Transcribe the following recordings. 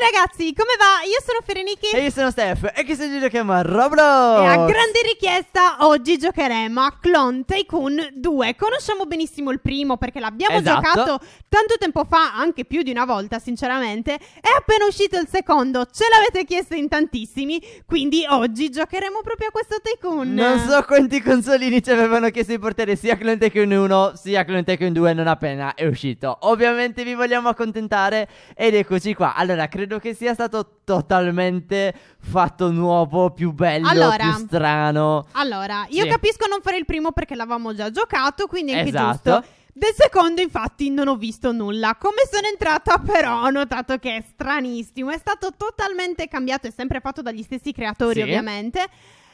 Ragazzi, come va? Io sono Fereniki e io sono Steph e questo video giochiamo a Roblox. E a grande richiesta oggi giocheremo a Clone Tycoon 2. Conosciamo benissimo il primo perché l'abbiamo giocato tanto tempo fa, anche più di una volta sinceramente. È appena uscito il secondo, ce l'avete chiesto in tantissimi, quindi oggi giocheremo proprio a questo Tycoon. Non so quanti consolini ci avevano chiesto di portare sia Clone Tycoon 1 sia Clone Tycoon 2 non appena è uscito. Ovviamente vi vogliamo accontentare ed eccoci qua. Allora, credo che sia stato totalmente fatto nuovo, più bello, più strano. Allora, io capisco non fare il primo perché l'avevamo già giocato, quindi è anche giusto. Del secondo infatti non ho visto nulla. Come sono entrata però ho notato che è stranissimo. È stato totalmente cambiato, è sempre fatto dagli stessi creatori ovviamente.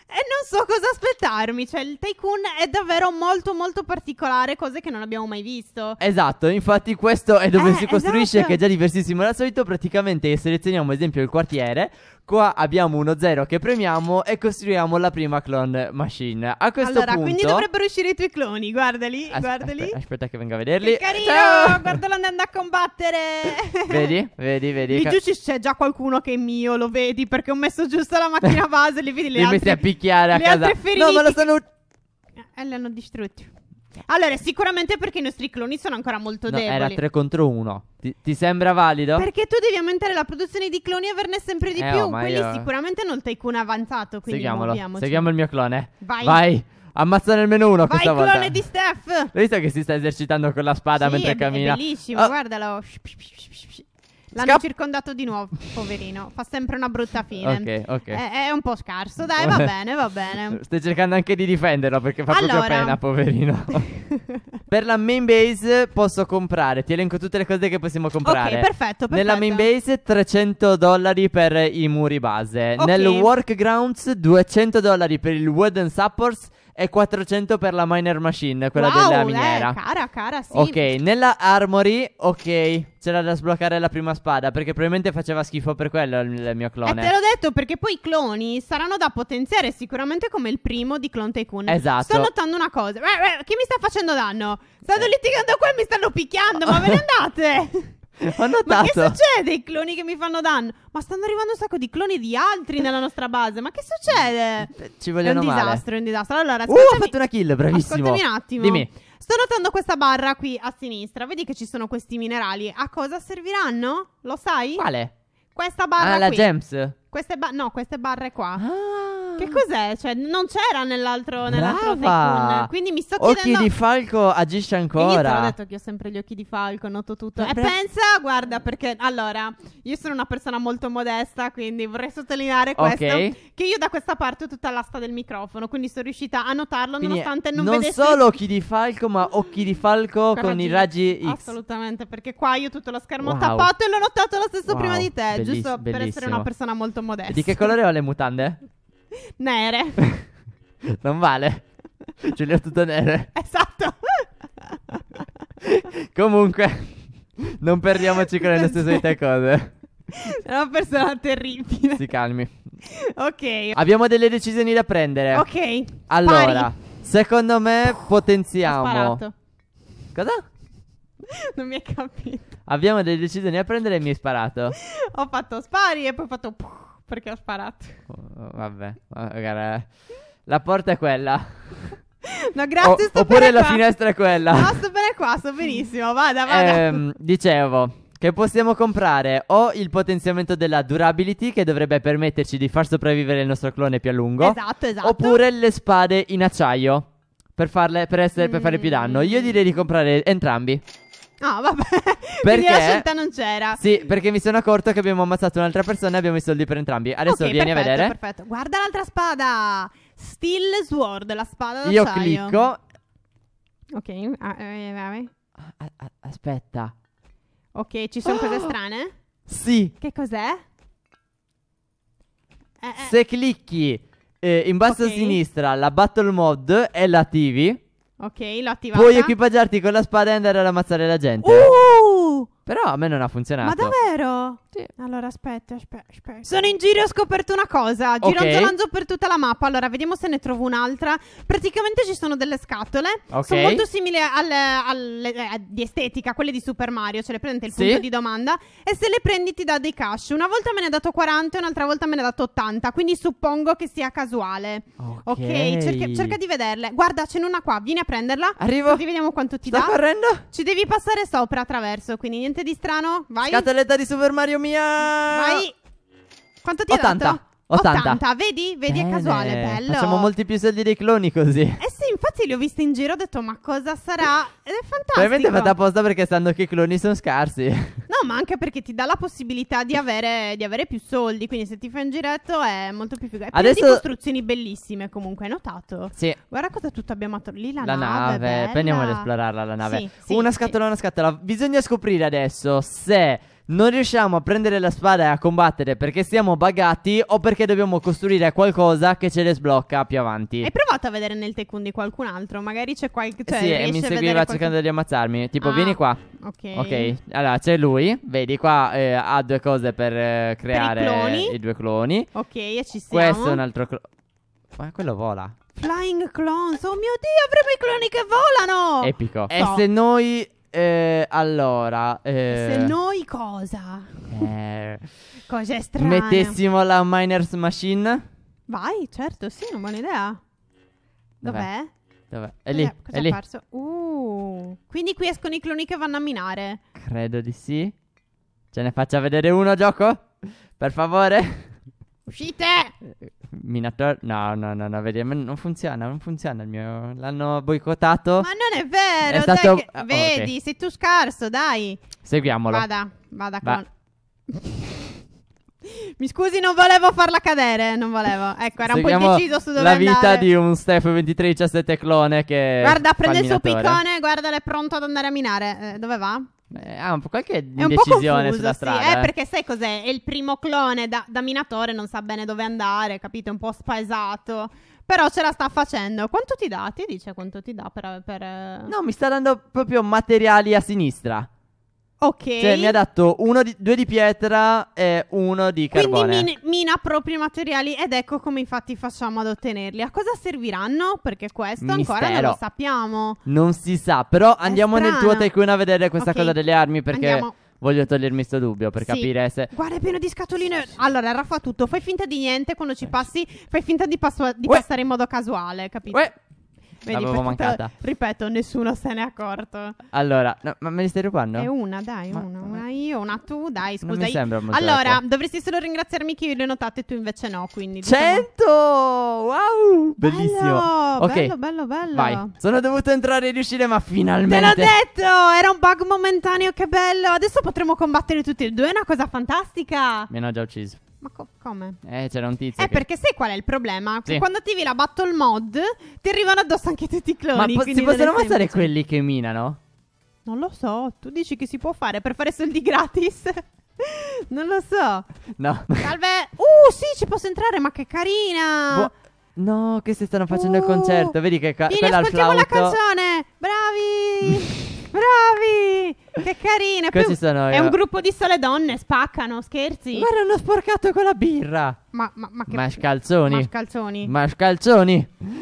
E non so cosa aspettarmi, cioè il Tycoon è davvero molto molto particolare, cose che non abbiamo mai visto. Esatto, infatti questo è dove si costruisce, che è già diversissimo dal solito. Praticamente selezioniamo ad esempio il quartiere. Qua abbiamo uno 0 che premiamo e costruiamo la prima clone machine. A questo punto quindi dovrebbero uscire i tuoi cloni, guardali, guardali. Aspetta che venga a vederli. Che carino, ciao! Guardalo andando a combattere. Vedi, vedi, vedi. Lì giù c'è già qualcuno che è mio, lo vedi? Perché ho messo giusto la macchina base, li vedi le altre... a casa. No, ma lo sono... l'hanno distrutto. Allora, sicuramente perché i nostri cloni sono ancora molto deboli. Era 3 contro 1. Ti sembra valido? Perché tu devi aumentare la produzione di cloni e averne sempre di più. Quelli sicuramente hanno il Tycoon avanzato. Quindi seguiamo il mio clone. Vai, vai. Ammazzane almeno uno questa volta. Vai, clone di Steph. L'hai visto che si sta esercitando con la spada mentre cammina? È bellissimo, guardalo. L'hanno circondato di nuovo, poverino. Fa sempre una brutta fine. È un po' scarso, dai, va bene, va bene. Stai cercando anche di difenderlo perché fa proprio pena, poverino. Per la main base posso comprare, ti elenco tutte le cose che possiamo comprare. Ok, perfetto, perfetto. Nella main base $300 per i muri base. Nel workgrounds $200 per il wooden supports e $400 per la miner machine, quella della miniera. Cara, cara, sì. Ok, nella armory, c'era da sbloccare la prima spada perché probabilmente faceva schifo per quello il mio clone. Te l'ho detto perché poi i cloni saranno da potenziare sicuramente come il primo di Clone Tycoon. Esatto. Sto notando una cosa. Chi mi sta facendo danno? Stanno litigando qua e mi stanno picchiando, ma ve ne andate? Ho notato. Ma che succede? I cloni che mi fanno danno. Ma stanno arrivando un sacco di cloni di altri nella nostra base. Ma che succede? Ci vogliono male. È un disastro, è un disastro. Allora, ho fatto una kill, bravissimo. Ascoltami un attimo. Dimmi. Sto notando questa barra qui a sinistra. Vedi che ci sono questi minerali. A cosa serviranno? Lo sai? Quale? Questa barra qui. Ah, la gems. No, queste barre qua. Che cos'è? Cioè, non c'era nell'altro Tycoon. Quindi mi sto chiedendo... Occhi di falco agisce ancora. Io te l'ho detto che ho sempre gli occhi di falco, noto tutto. E pensa, guarda, perché... Allora, io sono una persona molto modesta, quindi vorrei sottolineare questo. Che io da questa parte ho tutta l'asta del microfono, quindi sono riuscita a notarlo nonostante non vedessi... Non solo occhi di falco, ma occhi di falco con i raggi X. Assolutamente, perché qua io tutto lo schermo tappato e l'ho notato lo stesso prima di te. Giusto per essere una persona molto modesta. Di che colore ho le mutande? Nere. Non vale. Ce le ho tutte nere. Esatto. Comunque non perdiamoci con le nostre solite cose. È una persona terribile. Si calmi. Ok. Abbiamo delle decisioni da prendere. Ok. Allora secondo me potenziamo. Ho sparato. Cosa? Non mi hai capito. Abbiamo delle decisioni da prendere e mi hai sparato. Ho fatto spari e poi ho fatto perché ho sparato. Vabbè, la porta è quella. No, grazie, sto bene. Oppure la finestra è quella. No, sto bene qua, sto benissimo. Vada, vada. Dicevo che possiamo comprare o il potenziamento della durability, che dovrebbe permetterci di far sopravvivere il nostro clone più a lungo. Esatto, esatto. Oppure le spade in acciaio per fare più danno. Io direi di comprare entrambi. No, vabbè, perché la scelta non c'era. Sì, perché mi sono accorto che abbiamo ammazzato un'altra persona e abbiamo i soldi per entrambi. Adesso vieni a vedere. Perfetto. Guarda l'altra spada. Steel Sword, la spada d'acciaio. Io clicco. Ok, aspetta. Ok, ci sono cose strane? Sì. Che cos'è? Se clicchi in basso a sinistra la battle mod e la TV. Ok, l'ho attivata. Puoi equipaggiarti con la spada e andare ad ammazzare la gente. Però a me non ha funzionato. Ma davvero? Sì. Allora aspetta. Sono in giro e ho scoperto una cosa. Gironzolando per tutta la mappa. Allora vediamo se ne trovo un'altra. Praticamente ci sono delle scatole. Sono molto simili di estetica, quelle di Super Mario. Cioè le prende il punto di domanda. E se le prendi ti dà dei cash. Una volta me ne ha dato 40 e un'altra volta me ne ha dato 80. Quindi suppongo che sia casuale. Ok, cerca di vederle. Guarda, ce n'è una qua, vieni a prenderla. Arrivo. Così vediamo quanto ti dà. Sta correndo. Ci devi passare sopra attraverso, quindi niente di strano. Vai. Scatoletta di Super Mario mia. Vai. Quanto ti ha dato? 80. Vedi, è casuale, bello. Facciamo molti più soldi dei cloni così. Eh sì, infatti li ho visti in giro, ho detto ma cosa sarà? Ed è fantastico. Ovviamente fatta apposta perché sanno che i cloni sono scarsi. No, ma anche perché ti dà la possibilità di avere più soldi. Quindi se ti fai un giretto è molto più figo. È pieno di costruzioni bellissime comunque, hai notato? Sì. Guarda cosa tutto abbiamo attorno lì, la nave. Andiamo ad esplorarla la nave. Sì, una scatola. Bisogna scoprire adesso se non riusciamo a prendere la spada e a combattere perché siamo buggati o perché dobbiamo costruire qualcosa che ce le sblocca più avanti. Hai provato a vedere nel Tycoon di qualcun altro? Magari c'è qualche... Cioè, sì, e mi seguiva cercando di ammazzarmi. Tipo, vieni qua. Ok. Allora, c'è lui. Vedi, qua ha due cose per creare i due cloni. Ok, e ci siamo. Questo è un altro clone. Ma quello vola. Flying clones. Oh mio Dio, avremo i cloni che volano. Epico. E se noi... allora se noi cosa? Cosa è strana? Mettessimo la Miner's Machine? Vai, certo, sì, una buona idea. Dov'è? È lì, è lì. Quindi qui escono i cloni che vanno a minare. Credo di sì. Ce ne faccia vedere uno, gioco? Per favore. Uscite! Minatore? No, vedi, non funziona il mio... L'hanno boicottato. Ma non è vero, vedi, sei tu scarso, dai. Seguiamolo. Vada con... Mi scusi, non volevo farla cadere, non volevo. Ecco, era un po' indeciso su dove andare. La vita di un Steph2317 clone che... Guarda, prende il suo piccone, guarda, è pronto ad andare a minare. Dove va? Qualche indecisione sulla strada. Sì, perché sai cos'è? È il primo clone da minatore, non sa bene dove andare, capito? È un po' spaesato. Però ce la sta facendo. Quanto ti dà? Ti dice quanto ti dà per... No, mi sta dando proprio materiali a sinistra. Ok. Cioè mi ha dato due di pietra e uno di carbone. Quindi mina proprio i materiali. Ed ecco come infatti facciamo ad ottenerli. A cosa serviranno? Perché questo ancora non lo sappiamo. Non si sa. Però andiamo nel tuo Tycoon a vedere questa cosa delle armi. Perché voglio togliermi sto dubbio per capire se... Guarda, è pieno di scatoline. Allora Raffa, tutto, fai finta di niente. Quando ci passi fai finta di passare in modo casuale, capito? Vedi, l'avevo mancata. Ripeto, nessuno se n'è accorto. Allora, ma me li stai rubando? È una, dai, una io, una tu, dai, scusa. Non mi sembra molto. Allora, dovresti solo ringraziarmi che io le ho notate e tu invece no, quindi... 100! Wow! Bellissimo. Bello. Vai. Sono dovuto entrare e riuscire, ma finalmente... Te l'ho detto! Era un bug momentaneo, che bello! Adesso potremo combattere tutti e due, è una cosa fantastica! Mi hanno già ucciso. Ma come? C'era un tizio. Perché sai qual è il problema? Che quando attivi la battle mod ti arrivano addosso anche tutti i cloni. Ma si possono ammazzare quelli che minano? Non lo so. Tu dici che si può fare per fare soldi gratis? Non lo so. No. Salve. Sì, ci posso entrare. Ma che carina. No, che si stanno facendo il concerto. Vedi che quella al flauto. Ascoltiamo la canzone. Bravi. Bravi! Che carina! È un gruppo di sole donne, spaccano, scherzi! Guarda, hanno sporcato con la birra! Mascalzoni!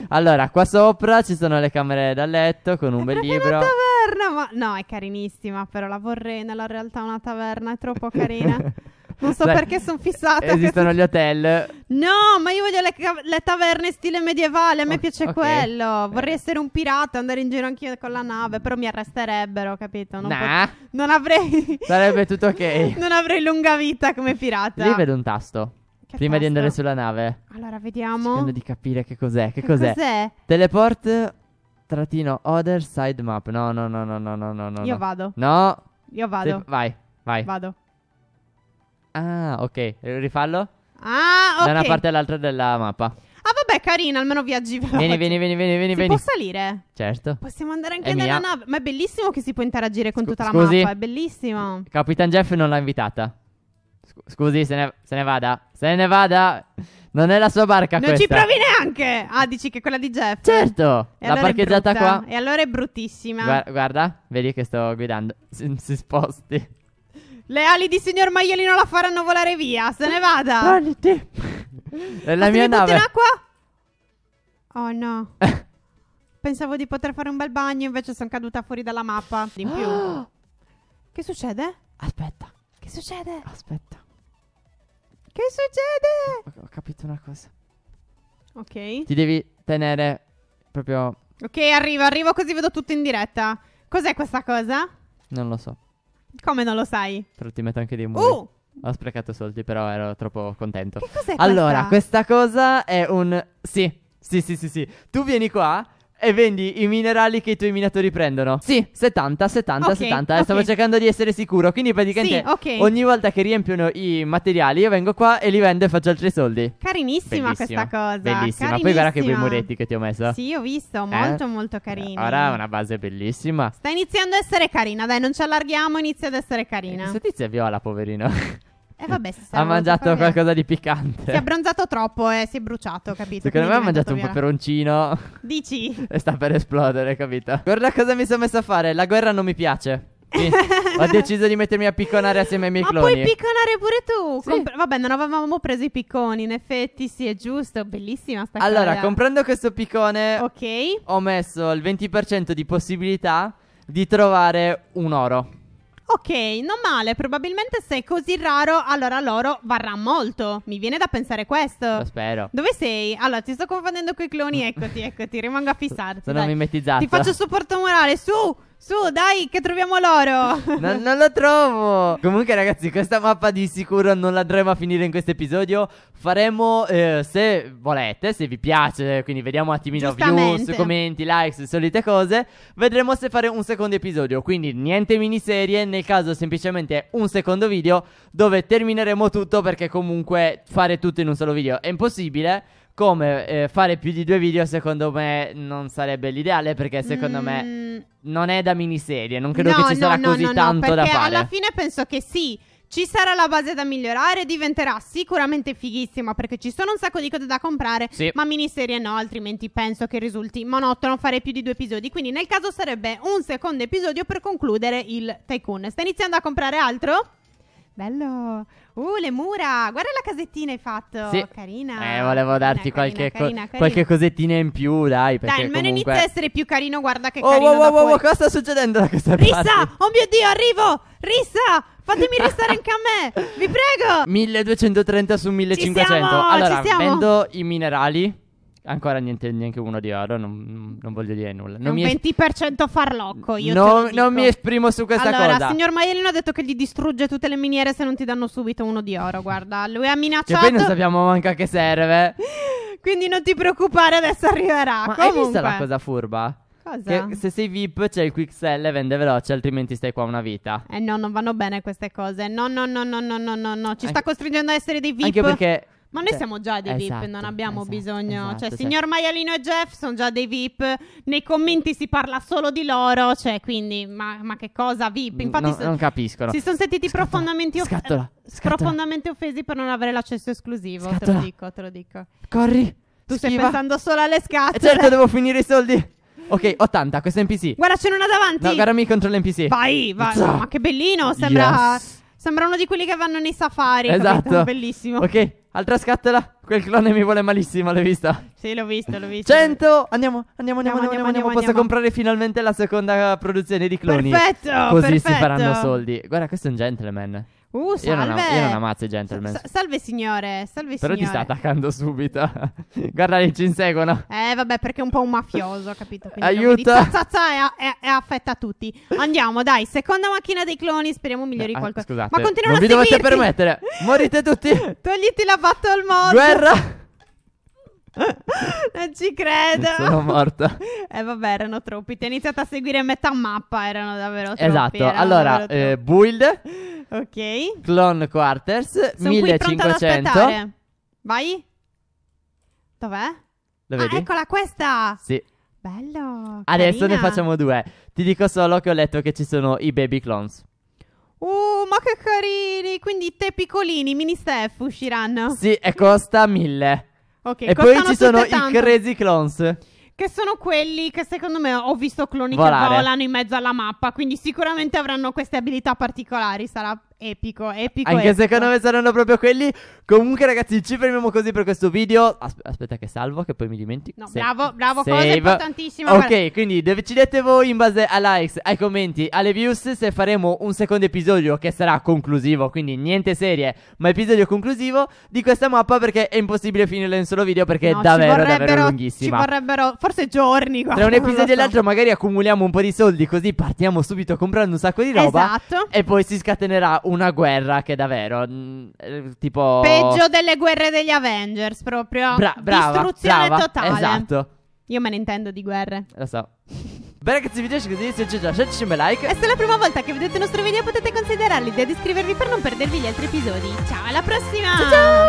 Allora, qua sopra ci sono le camere da letto con un bel libro. È una taverna! No, è carinissima, però la vorrei nella realtà una taverna, è troppo carina. Non so perché sono fissata. Esistono gli hotel. No, ma io voglio le taverne stile medievale. A me piace quello. Vorrei essere un pirata, andare in giro anch'io con la nave. Però mi arresterebbero, capito? Non avrei... Sarebbe tutto ok. Non avrei lunga vita come pirata. Lì vedo un tasto. Prima di andare sulla nave. Allora, vediamo. Cercando di capire che cos'è. Che cos'è? Teleport _ other side map. No. Io vado. No. Io vado. Vai. Vado. Ah, ok, rifallo? Ah, ok. Da una parte all'altra della mappa. Ah, vabbè, carina, almeno viaggi veloce. Vieni. Si può salire? Certo. Possiamo andare anche nella nave. Ma è bellissimo che si può interagire con tutta la mappa, è bellissimo. Capitan Jeff non l'ha invitata. Scusi, se ne vada. Non è la sua barca questa. Non ci provi neanche. Ah, dici che è quella di Jeff? Certo. L'ha parcheggiata qua. E allora è bruttissima. Guarda, vedi che sto guidando. Si sposti. Le ali di signor Maialino la faranno volare via. Se ne vada. Prenditi. È la mia nave. Ma in acqua? Oh no. Pensavo di poter fare un bel bagno, invece sono caduta fuori dalla mappa. In più. Che succede? Aspetta. Che succede? Aspetta. Che succede? Ho capito una cosa. Ok. Ti devi tenere proprio... Ok, arrivo così vedo tutto in diretta. Cos'è questa cosa? Non lo so. Come non lo sai? Però ti metto anche dei muri. Ho sprecato soldi, però ero troppo contento. Che cos'è questa? Allora, questa cosa è un... Sì. Tu vieni qua e vendi i minerali che i tuoi minatori prendono. Sì, 70, okay, 70. Okay. Stavo cercando di essere sicuro. Quindi praticamente ogni volta che riempiono i materiali io vengo qua e li vendo e faccio altri soldi. Carinissima questa cosa. Bellissima. Poi guarda che bei muretti che ti ho messo. Sì, ho visto. Molto, molto carina. Ora è una base bellissima. Sta iniziando a essere carina. Dai, non ci allarghiamo. Inizia ad essere carina. Questa tizia è viola, poverino. Vabbè, ha mangiato qualcosa di piccante. Si è abbronzato troppo e si è bruciato, capito? Secondo me ha mangiato un peperoncino. Dici? E sta per esplodere, capito? Guarda cosa mi sono messo a fare. La guerra non mi piace. Ho deciso di mettermi a picconare assieme ai miei cloni. Ma puoi picconare pure tu? Sì. Vabbè, non avevamo preso i picconi. In effetti, sì, è giusto. Bellissima sta cosa. Allora, comprando questo piccone, ho messo il 20% di possibilità di trovare un oro. Ok, non male, probabilmente se è così raro, allora l'oro varrà molto. Mi viene da pensare questo. Lo spero. Dove sei? Allora, ti sto confondendo coi cloni, eccoti, rimango a fissarti. Sono mimetizzato. Ti faccio supporto morale, su, dai, che troviamo l'oro. Non lo trovo. Comunque, ragazzi, questa mappa di sicuro non la andremo a finire in questo episodio. Faremo, se volete, se vi piace, quindi vediamo un attimino views, commenti, likes, solite cose. Vedremo se fare un secondo episodio, quindi niente miniserie. Nel caso semplicemente un secondo video dove termineremo tutto, perché comunque fare tutto in un solo video è impossibile. Come fare più di 2 video secondo me non sarebbe l'ideale, perché secondo me non è da miniserie, non credo che ci sarà così tanto da fare. Alla fine penso che sì, ci sarà la base da migliorare, diventerà sicuramente fighissima perché ci sono un sacco di cose da comprare, ma miniserie no, altrimenti penso che risulti monotono fare più di 2 episodi. Quindi nel caso sarebbe un secondo episodio per concludere il Tycoon. Sta iniziando a comprare altro? Bello. Le mura. Guarda la casettina hai fatto. Carina. Volevo darti qualche cosettina in più, dai, perché dai, almeno comunque... inizia a essere più carino. Guarda che carino. Cosa sta succedendo da questa parte? Rissa! Oh mio Dio, arrivo! Rissa! Fatemi restare anche a me! Vi prego! 1230 su 1500. Allora, vendo i minerali. Ancora neanche uno di oro. Non voglio dire nulla. È un 20% farlocco. Io non mi esprimo su questa cosa. Allora, signor Maialino ha detto che gli distrugge tutte le miniere se non ti danno subito uno di oro. Guarda, lui ha minacciato. E poi non sappiamo manco a che serve. Quindi non ti preoccupare, adesso arriverà. Ma comunque... hai visto la cosa furba? Cosa? Che se sei VIP c'è il quick sell e vende veloce, altrimenti stai qua una vita. Eh no, non vanno bene queste cose. No. Ci sta costringendo a essere dei VIP. Anche perché... ma noi siamo già dei VIP, non abbiamo bisogno. Signor Maialino e Jeff sono già dei VIP. Nei commenti si parla solo di loro. Quindi, ma che cosa VIP? Infatti, non capiscono. Si sono sentiti profondamente offesi per non avere l'accesso esclusivo. Scatola. Te lo dico. Corri. Tu stai pensando solo alle scatole. Certo, devo finire i soldi. Ok, 80, questo è NPC. Guarda, ce n'è una davanti. No, guardami contro l'NPC. Vai. Ma che bellino, sembra uno di quelli che vanno nei safari. Esatto. Bellissimo. Ok. Altra scatola, quel clone mi vuole malissimo, l'hai vista? Sì, l'ho visto. 100! Andiamo. Posso comprare finalmente la seconda produzione di cloni. Perfetto. Si faranno soldi. Guarda, questo è un gentleman. Salve. Io non ammazzo i gentleman. Salve signore, Però ti sta attaccando subito. Guarda, lì ci inseguono. Vabbè, perché è un po' un mafioso, capito? Quindi aiuto! E affetta tutti. Andiamo, dai, seconda macchina dei cloni, speriamo migliori qualcosa. Scusate, ma continuano a seguirti. Non vi dovete permettere. Morite tutti. Togliti la battle mod. Guerra. Non ci credo. Sono morta. Vabbè, erano troppi. Ti ho iniziato a seguire metà mappa. Erano davvero troppi. Esatto. Allora, build. Ok. Clone quarters. Sono 1500. Vai. Dov'è? Eccola questa. Sì. Bello. Adesso ne facciamo 2. Ti dico solo che ho letto che ci sono i baby clones. Ma che carini. Quindi te piccolini, mini Steph, usciranno. Sì, e costa 1000. Okay, e poi ci sono i crazy clones, che sono quelli che secondo me ho visto cloni che volano in mezzo alla mappa. Quindi sicuramente avranno queste abilità particolari. Sarà Epico, epico. Anche epico. Secondo me saranno proprio quelli. Comunque ragazzi, ci fermiamo così per questo video. Aspetta che salvo, che poi mi dimentico. No, bravo, bravo, cosa importantissima. Ok, guarda, quindi decidete voi in base a likes, ai commenti, alle views, se faremo un secondo episodio che sarà conclusivo, quindi niente serie, ma episodio conclusivo di questa mappa, perché è impossibile finirla in un solo video, perché no, è davvero, davvero lunghissima. Ci vorrebbero forse giorni, guarda. Tra un episodio e l'altro magari accumuliamo un po' di soldi, così partiamo subito comprando un sacco di roba. Esatto. E poi si scatenerà una guerra che davvero tipo peggio delle guerre degli Avengers, proprio distruzione totale. Esatto. Io me ne intendo di guerre. Lo so. Beh ragazzi, vi piace così, se c'è già lasciateci un bel like. E se è la prima volta che vedete il nostro video potete considerare l'idea di iscrivervi per non perdervi gli altri episodi. Ciao, alla prossima. Ciao, ciao.